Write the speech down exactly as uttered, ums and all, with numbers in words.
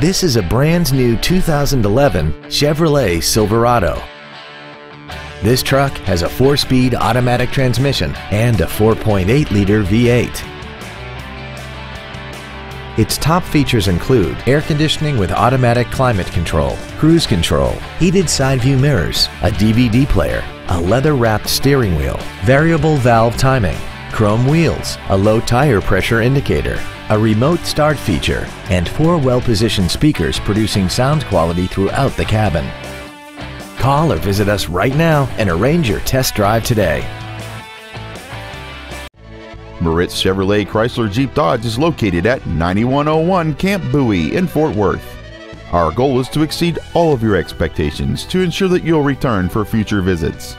This is a brand new two thousand eleven Chevrolet Silverado. This truck has a four-speed automatic transmission and a four point eight liter V eight. Its top features include air conditioning with automatic climate control, cruise control, heated side view mirrors, a D V D player, a leather-wrapped steering wheel, variable valve timing, chrome wheels, a low tire pressure indicator, a remote start feature, and four well-positioned speakers producing sound quality throughout the cabin. Call or visit us right now and arrange your test drive today. Moritz Chevrolet Chrysler Jeep Dodge is located at ninety-one oh one Camp Bowie in Fort Worth. Our goal is to exceed all of your expectations to ensure that you'll return for future visits.